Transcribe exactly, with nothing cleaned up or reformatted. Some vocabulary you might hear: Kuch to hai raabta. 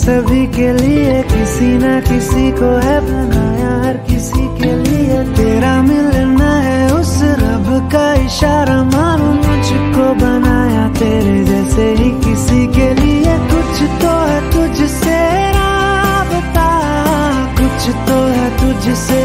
सभी के लिए किसी न किसी को है बनाया, हर किसी के लिए तेरा मिलना है उस रब का इशारा, मानो मुझको बनाया तेरे जैसे ही किसी के लिए। कुछ तो है तुझसे राबता, कुछ तो है तुझसे